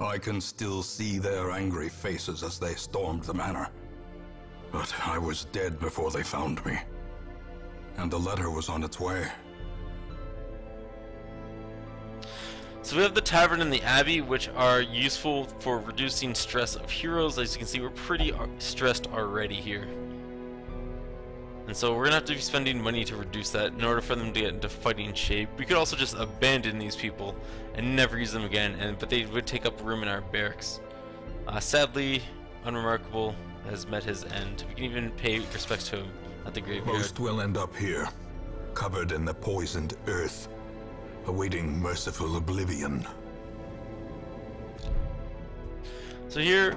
I can still see their angry faces as they stormed the manor. But I was dead before they found me. And the letter was on its way. So we have the tavern and the abbey, which are useful for reducing stress of heroes. As you can see, we're pretty stressed already here. And so we're going to have to be spending money to reduce that in order for them to get into fighting shape. We could also just abandon these people and never use them again, but they would take up room in our barracks. Sadly, Unremarkable has met his end. We can even pay respects to him at the graveyard. Most will end up here, covered in the poisoned earth, awaiting merciful oblivion. So here,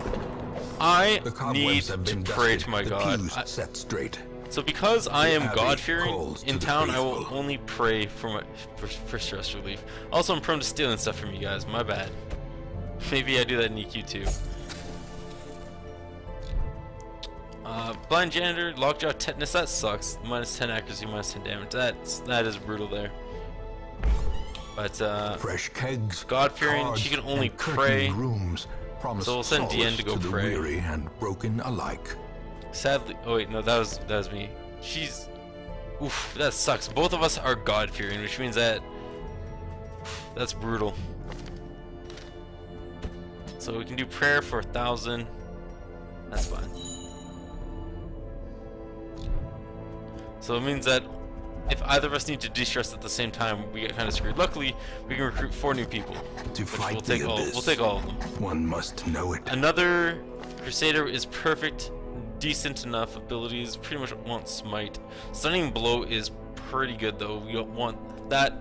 I need to pray to my God. Set straight. So because I am God-fearing, in town I will only pray for stress relief. Also, I'm prone to stealing stuff from you guys, my bad. Maybe I do that in EQ too. Blind Janitor, Lockjaw, Tetanus, that sucks. Minus 10 accuracy, minus 10 damage. That is brutal there. But fresh kegs, God-fearing, she can only pray. Rooms, so we'll send DN to go pray. Weary and broken alike. Sadly, oh wait, no, that was me. She's, oof, that sucks. Both of us are God-fearing, which means that's brutal. So we can do prayer for 1,000. That's fine. So it means that if either of us need to de-stress at the same time, we get kind of screwed. Luckily, we can recruit 4 new people. To fight we'll take all. We'll take all of them. One must know it. Another Crusader is perfect, decent enough abilities. Pretty much want Smite. Stunning Blow is pretty good though. We don't want that.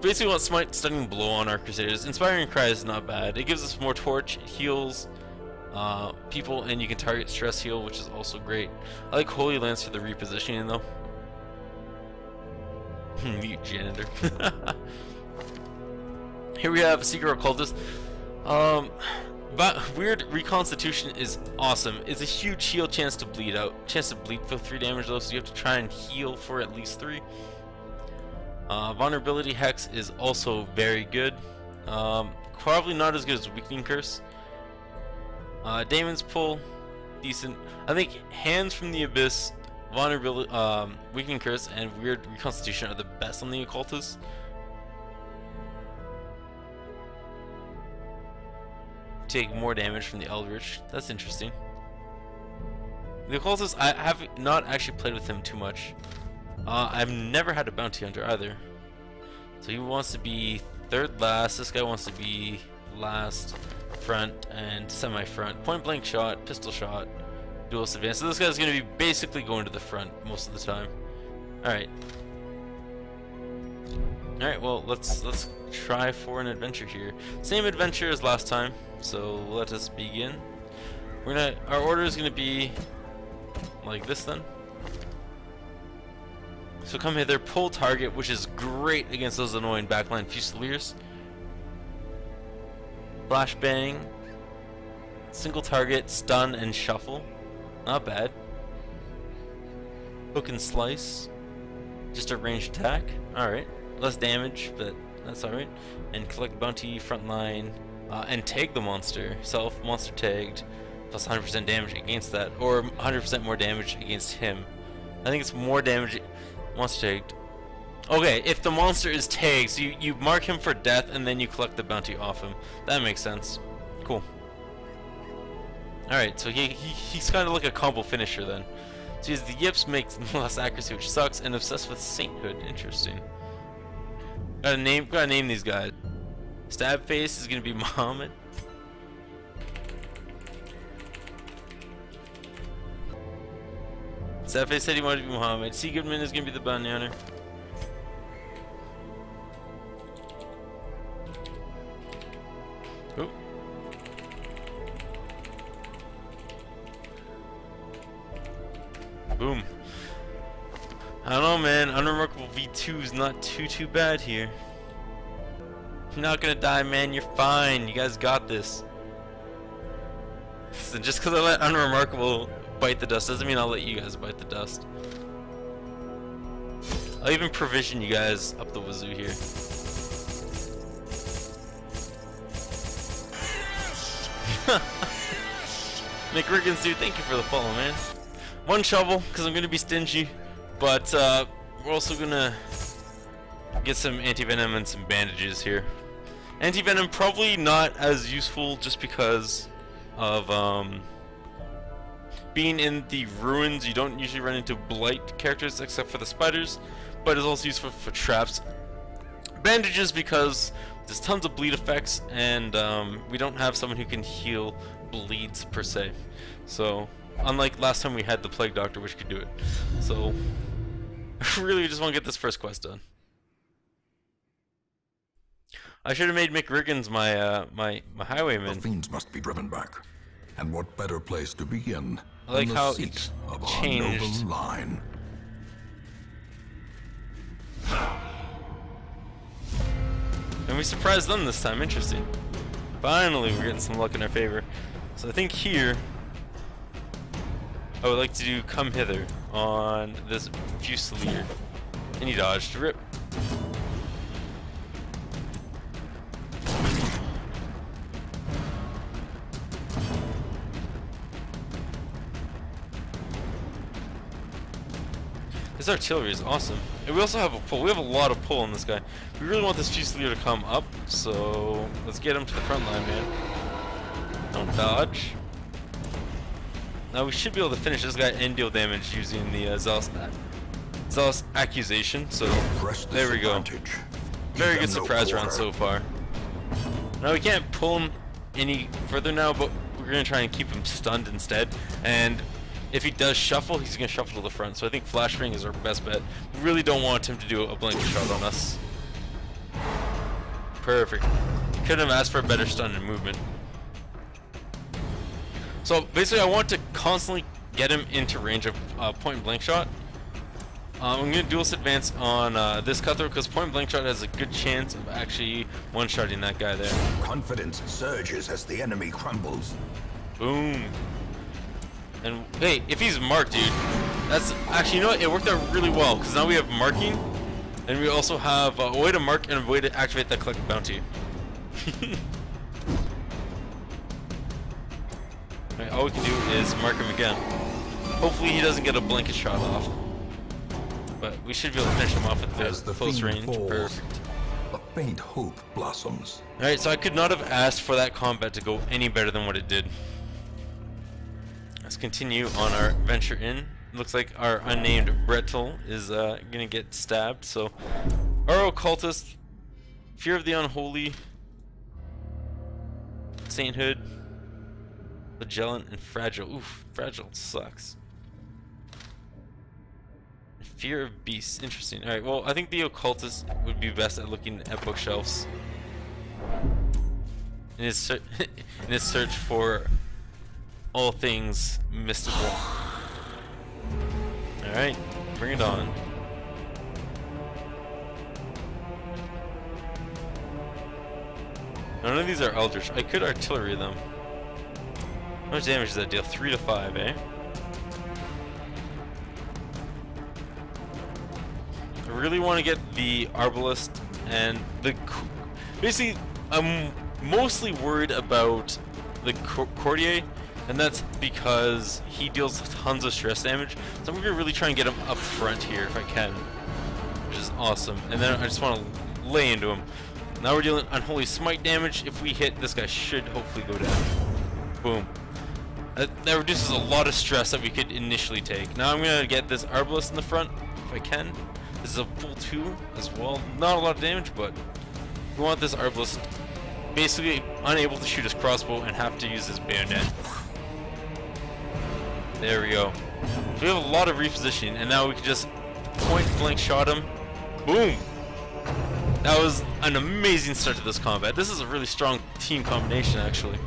Basically, want Smite, Stunning Blow on our Crusaders. Inspiring Cry is not bad. It gives us more Torch. It heals people, and you can target stress heal, which is also great. I like Holy Lance for the repositioning though. Mute Janitor. Here we have Secret Occultist. But weird reconstitution is awesome. It's a huge heal chance to bleed out. Chance to bleed for 3 damage though, so you have to try and heal for at least 3. Vulnerability Hex is also very good. Probably not as good as Weakening Curse. Damon's Pull, decent. I think Hands from the Abyss, Vulnerability, Weakening Curse, and Weird Reconstitution are the best on the Occultist. Take more damage from the Eldritch. That's interesting. The Occultist, I have not actually played with him too much. I've never had a bounty hunter either. So he wants to be third last. This guy wants to be last, front, and semi-front. Point blank shot, pistol shot. Duelist advance. So this guy's going to be basically going to the front most of the time. All right. Well, let's try for an adventure here. Same adventure as last time. So let us begin. We're gonna. Our order is going to be like this then. So come hither, pull target, which is great against those annoying backline fusiliers. Flashbang, single target, stun, and shuffle. Not bad. Hook and slice. Just a ranged attack. Alright. Less damage, but that's alright. And collect bounty, frontline, and tag the monster. Self, monster tagged, plus 100% damage against that, or 100% more damage against him. I think it's more damage. Monster tagged. Okay, if the monster is tagged, so you mark him for death and then you collect the bounty off him. That makes sense. Cool. Alright, so he's kind of like a combo finisher then. So he's the yips, makes less accuracy, which sucks, and obsessed with sainthood. Interesting. Gotta name these guys. Stab face is gonna be Muhammad. Stab face said he wanted to be Muhammad. See Goodman is gonna be the bounty hunter. Boom. I don't know, man. Unremarkable V2 is not too bad here. You're not gonna die, man. You're fine. You guys got this. So just because I let Unremarkable bite the dust doesn't mean I'll let you guys bite the dust. I'll even provision you guys up the wazoo here. McRiggenzoo, thank you for the follow, man. One shovel, because I'm going to be stingy, but we're also going to get some anti-venom and some bandages here. Anti-venom probably not as useful just because of being in the ruins. You don't usually run into blight characters except for the spiders, but it's also useful for traps. Bandages because there's tons of bleed effects, and we don't have someone who can heal bleeds per se. So unlike last time we had the plague doctor, which could do it. So really just want to get this first quest done. I should have made Mick Riggins my my highwayman. The fiends must be driven back, and what better place to begin than the seat of our noble line. And we surprised them this time. Interesting. Finally, we're getting some luck in our favor. So I think here, I would like to do come hither on this Fusilier, and he dodged. Rip. This artillery is awesome, and we also have a pull. We have a lot of pull on this guy. We really want this Fusilier to come up, so let's get him to the front line, man. Don't dodge. Now we should be able to finish this guy and deal damage using the Zealous Accusation. So there we go. Very good surprise round so far. Now we can't pull him any further now, but we're gonna try and keep him stunned instead. And if he does shuffle, he's going to shuffle to the front, so I think Flash Ring is our best bet. We really don't want him to do a blanket shot on us. Perfect. Couldn't have asked for a better stun and movement. So basically I want to constantly get him into range of point blank shot. I'm going to duelist advance on this cutthroat because point blank shot has a good chance of actually one-shotting that guy there. Confidence surges as the enemy crumbles. Boom. And hey, if he's marked, dude, that's actually, you know what, it worked out really well because now we have marking, and we also have a way to mark and a way to activate that collect bounty. Alright, all we can do is mark him again. Hopefully he doesn't get a blanket shot off, but we should be able to finish him off at the close range. Perfect. A faint hope blossoms. Alright, so I could not have asked for that combat to go any better than what it did. Let's continue on our venture in. Looks like our unnamed Bretel is gonna get stabbed. So, our occultist, fear of the unholy, sainthood, flagellant, and fragile. Oof, fragile sucks. Fear of beasts. Interesting. All right. Well, I think the occultist would be best at looking at bookshelves in his search for all things mystical. Alright, bring it on. None of these are eldritch. I could artillery them. How much damage does that deal? 3 to 5, eh? I really want to get the arbalist and the... Basically, I'm mostly worried about the courtier, and that's because he deals tons of stress damage. So I'm gonna really try and get him up front here if I can, which is awesome. And then I just want to lay into him. Now we're dealing unholy smite damage. If we hit, this guy should hopefully go down. Boom. That reduces a lot of stress that we could initially take. Now I'm gonna get this arbalist in the front if I can. This is a full 2 as well. Not a lot of damage, but we want this arbalist basically unable to shoot his crossbow and have to use his bayonet. There we go. So we have a lot of repositioning, and now we can just point blank shot him. Boom! That was an amazing start to this combat. This is a really strong team combination, actually.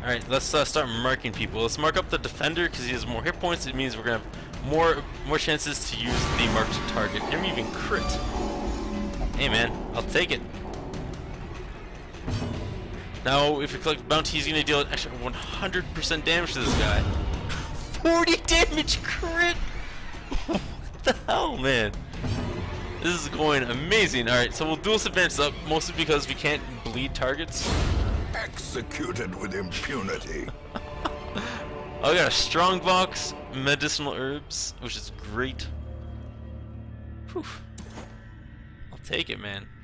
Alright, let's start marking people. Let's mark up the defender because he has more hit points. It means we're going to have more chances to use the marked target. And even crit. Hey man, I'll take it. Now, if you collect bounty, he's going to deal an extra 100% damage to this guy. 40 damage crit! What the hell, man? This is going amazing. All right, so we'll dual advance up mostly because we can't bleed targets. Executed with impunity. I got a strong box, medicinal herbs, which is great. Whew. I'll take it, man.